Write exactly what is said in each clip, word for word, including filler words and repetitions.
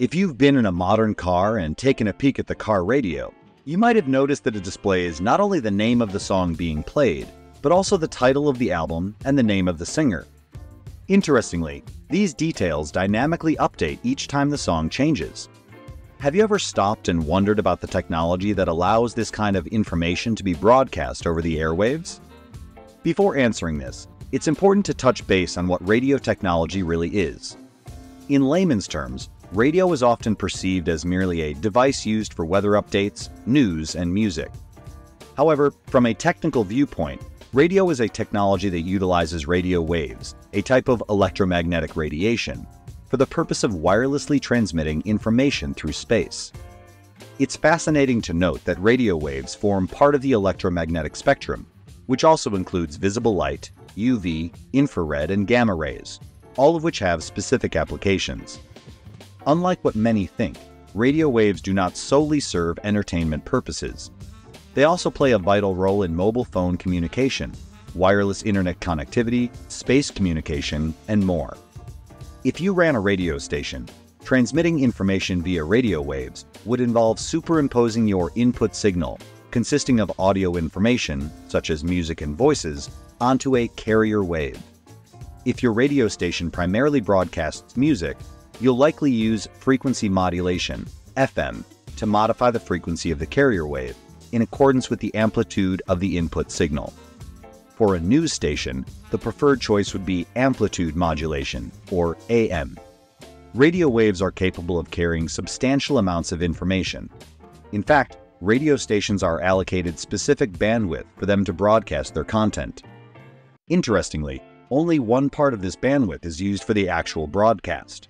If you've been in a modern car and taken a peek at the car radio, you might have noticed that it displays not only the name of the song being played, but also the title of the album and the name of the singer. Interestingly, these details dynamically update each time the song changes. Have you ever stopped and wondered about the technology that allows this kind of information to be broadcast over the airwaves? Before answering this, it's important to touch base on what radio technology really is. In layman's terms, radio is often perceived as merely a device used for weather updates, news, and music. However, from a technical viewpoint, radio is a technology that utilizes radio waves, a type of electromagnetic radiation, for the purpose of wirelessly transmitting information through space. It's fascinating to note that radio waves form part of the electromagnetic spectrum, which also includes visible light, U V, infrared, and gamma rays, all of which have specific applications. Unlike what many think, radio waves do not solely serve entertainment purposes. They also play a vital role in mobile phone communication, wireless internet connectivity, space communication, and more. If you ran a radio station, transmitting information via radio waves would involve superimposing your input signal, consisting of audio information, such as music and voices, onto a carrier wave. If your radio station primarily broadcasts music, you'll likely use frequency modulation, F M, to modify the frequency of the carrier wave in accordance with the amplitude of the input signal. For a news station, the preferred choice would be amplitude modulation, or A M. Radio waves are capable of carrying substantial amounts of information. In fact, radio stations are allocated specific bandwidth for them to broadcast their content. Interestingly, only one part of this bandwidth is used for the actual broadcast.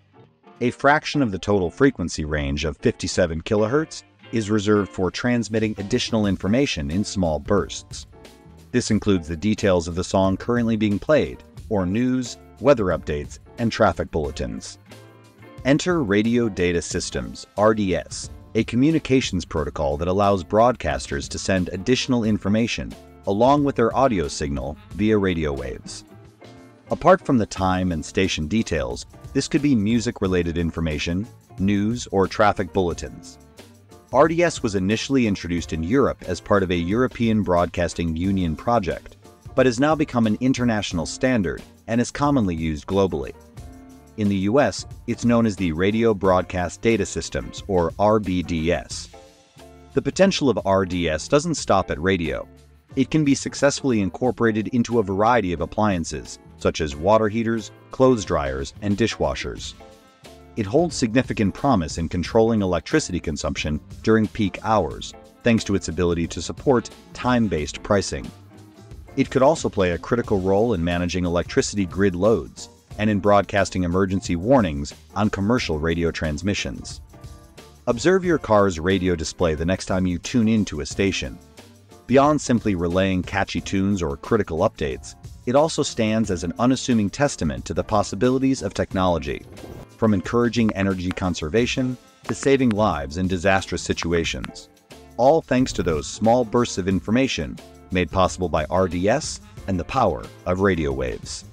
A fraction of the total frequency range of fifty-seven kilohertz is reserved for transmitting additional information in small bursts. This includes the details of the song currently being played, or news, weather updates, and traffic bulletins. Enter Radio Data Systems, R D S, a communications protocol that allows broadcasters to send additional information, along with their audio signal, via radio waves. Apart from the time and station details, this could be music-related information, news, or traffic bulletins. R D S was initially introduced in Europe as part of a European Broadcasting Union project, but has now become an international standard and is commonly used globally. In the U S, it's known as the Radio Broadcast Data Systems, or R B D S. The potential of R D S doesn't stop at radio. It can be successfully incorporated into a variety of appliances, such as water heaters, clothes dryers, and dishwashers. It holds significant promise in controlling electricity consumption during peak hours, thanks to its ability to support time-based pricing. It could also play a critical role in managing electricity grid loads and in broadcasting emergency warnings on commercial radio transmissions. Observe your car's radio display the next time you tune into a station. Beyond simply relaying catchy tunes or critical updates, it also stands as an unassuming testament to the possibilities of technology, from encouraging energy conservation to saving lives in disastrous situations, all thanks to those small bursts of information made possible by R D S and the power of radio waves.